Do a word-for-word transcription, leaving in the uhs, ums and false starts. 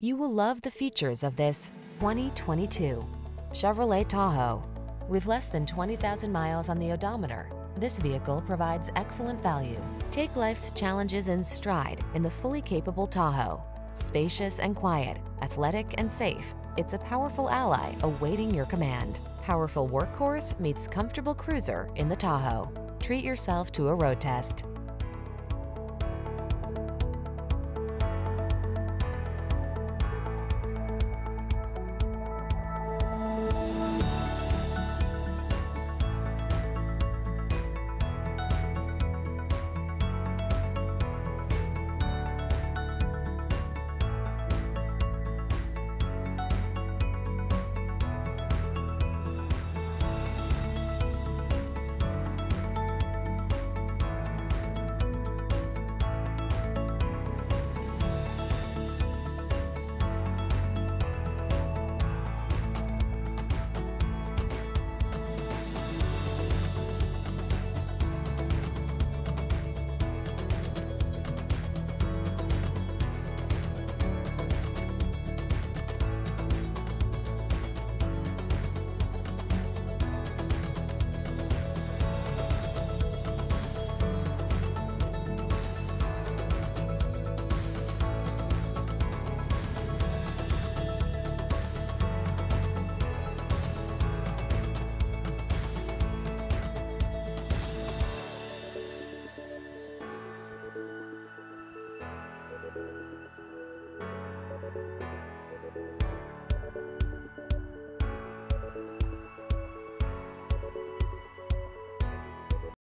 You will love the features of this twenty twenty-two Chevrolet Tahoe. With less than twenty thousand miles on the odometer, this vehicle provides excellent value. Take life's challenges in stride in the fully capable Tahoe. Spacious and quiet, athletic and safe, it's a powerful ally awaiting your command. Powerful workhorse meets comfortable cruiser in the Tahoe. Treat yourself to a road test.